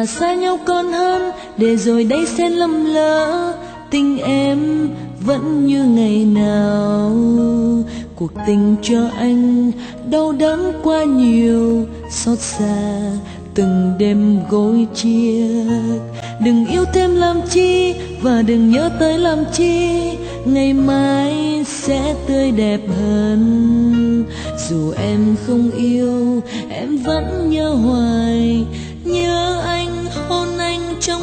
mà xa nhau còn hơn, để rồi đây sẽ lầm lỡ. Tình em vẫn như ngày nào, cuộc tình cho anh đau đớn quá nhiều, xót xa từng đêm gối chia. Đừng yêu thêm làm chi và đừng nhớ tới làm chi, ngày mai sẽ tươi đẹp hơn. Dù em không yêu, em vẫn nhớ hoài, nhớ anh, hôn anh trong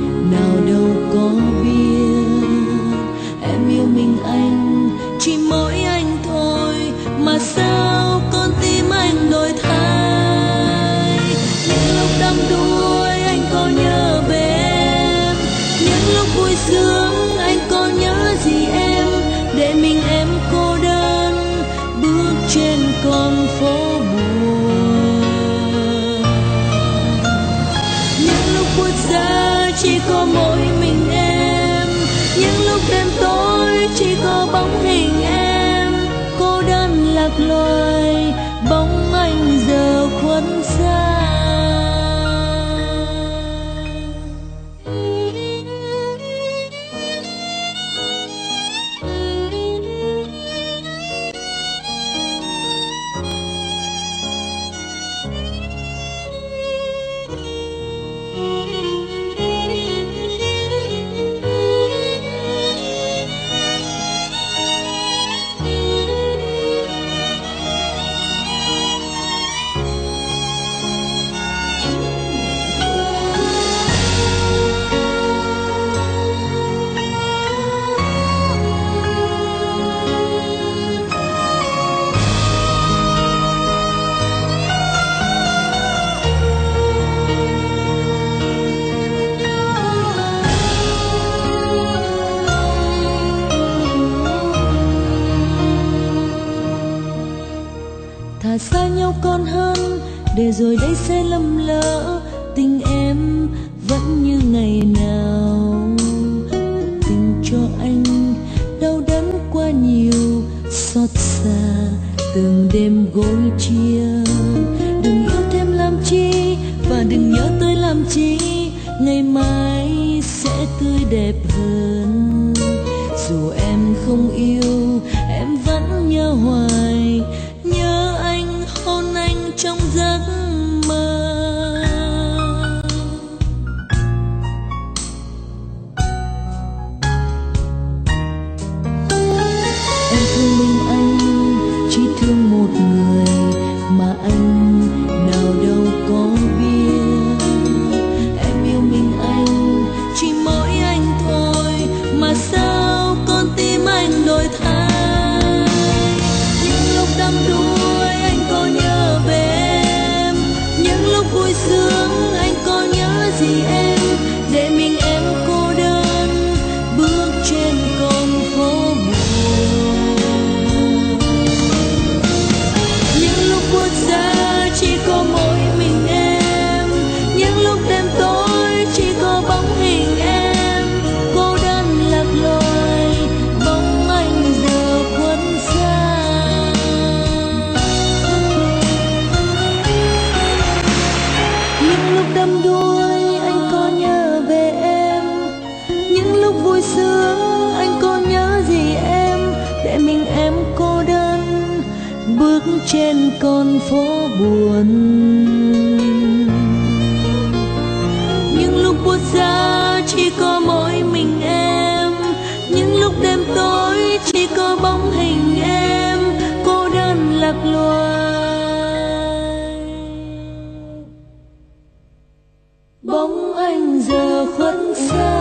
nào đâu có biết. Em yêu mình anh, chỉ mỗi anh thôi, mà sao con tim anh đổi thay. Những lúc đắm đuối anh có nhớ về em, những lúc vui sướng anh có nhớ gì em. Để mình em cô đơn bước trên con phố, chỉ có mỗi mình em. Những lúc đêm tối chỉ có bóng hình em, cô đơn lạc loài, bóng anh giờ khuất xa. Thà xa nhau còn hơn, để rồi đây sẽ lầm lỡ. Tình em vẫn như ngày nào, tình cho anh đau đớn quá nhiều, xót xa từng đêm gối chia. Đừng yêu thêm làm chi và đừng nhớ tới làm chi, ngày mai sẽ tươi đẹp hơn. Dù em không yêu, em vẫn nhớ hoài, nhớ anh, hôn anh trong giấc mơ. Em thương mình anh, chỉ thương một người mà anh nào đâu có biết. Em yêu mình anh, chỉ mỗi anh thôi, mà sao con tim anh đổi thay. Đắm đuối anh có nhớ về em, những lúc vui sướng anh có nhớ gì em. Để mình em cô đơn bước trên con phố buồn, những lúc buồn xa chỉ có mỗi mình em, những lúc đêm tối chỉ có bóng hình em, cô đơn lạc loài, bóng anh giờ khuất xa. Đắm đuối anh có nhớ về em, những lúc vui sướng anh có nhớ gì em. Để mình em cô đơn bước trên con phố buồn, những lúc buốt giá chỉ có mỗi mình em, những lúc đêm tối chỉ có bóng hình em, cô đơn lạc loài, bóng anh giờ khuất xa.